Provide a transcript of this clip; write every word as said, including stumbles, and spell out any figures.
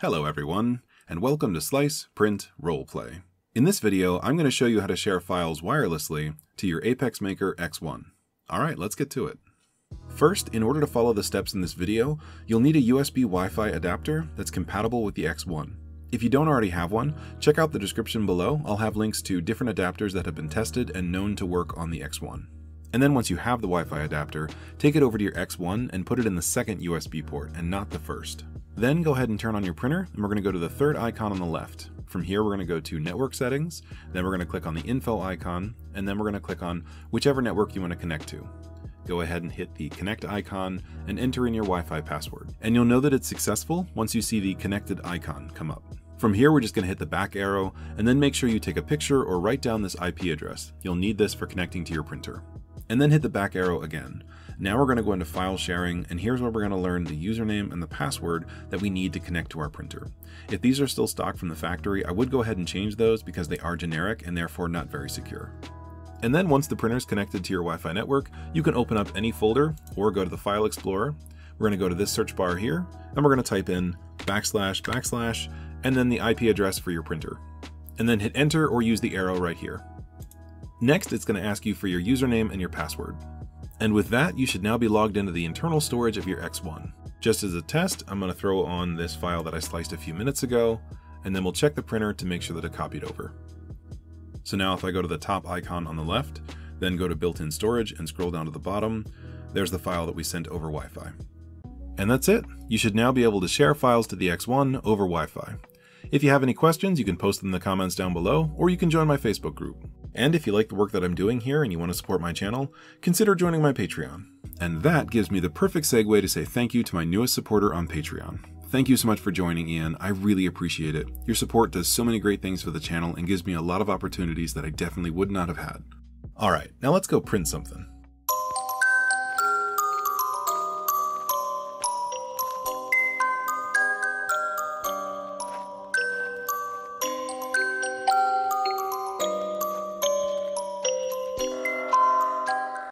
Hello everyone, and welcome to Slice Print Roleplay. In this video, I'm going to show you how to share files wirelessly to your Apex Maker X one. Alright, let's get to it. First, in order to follow the steps in this video, you'll need a U S B Wi-Fi adapter that's compatible with the X one. If you don't already have one, check out the description below. I'll have links to different adapters that have been tested and known to work on the X one. And then once you have the Wi-Fi adapter, take it over to your X one and put it in the second U S B port and not the first. Then go ahead and turn on your printer, and we're going to go to the third icon on the left. From here, we're going to go to Network Settings, then we're going to click on the Info icon, and then we're going to click on whichever network you want to connect to. Go ahead and hit the Connect icon and enter in your Wi-Fi password. And you'll know that it's successful once you see the connected icon come up. From here, we're just going to hit the back arrow, and then make sure you take a picture or write down this I P address. You'll need this for connecting to your printer. And then hit the back arrow again. Now we're going to go into file sharing, and here's where we're going to learn the username and the password that we need to connect to our printer. If these are still stock from the factory, I would go ahead and change those because they are generic and therefore not very secure. And then once the printer is connected to your Wi-Fi network, you can open up any folder or go to the File Explorer. We're going to go to this search bar here, and we're going to type in backslash backslash and then the I P address for your printer. And then hit enter or use the arrow right here. Next, it's going to ask you for your username and your password. And with that, you should now be logged into the internal storage of your X one. Just as a test, I'm going to throw on this file that I sliced a few minutes ago, and then we'll check the printer to make sure that it copied over. So now if I go to the top icon on the left, then go to built-in storage and scroll down to the bottom, there's the file that we sent over Wi-Fi. And that's it. You should now be able to share files to the X one over Wi-Fi. If you have any questions, you can post them in the comments down below, or you can join my Facebook group. And if you like the work that I'm doing here and you want to support my channel, consider joining my Patreon. And that gives me the perfect segue to say thank you to my newest supporter on Patreon. Thank you so much for joining, Ian. I really appreciate it. Your support does so many great things for the channel and gives me a lot of opportunities that I definitely would not have had. All right, now let's go print something.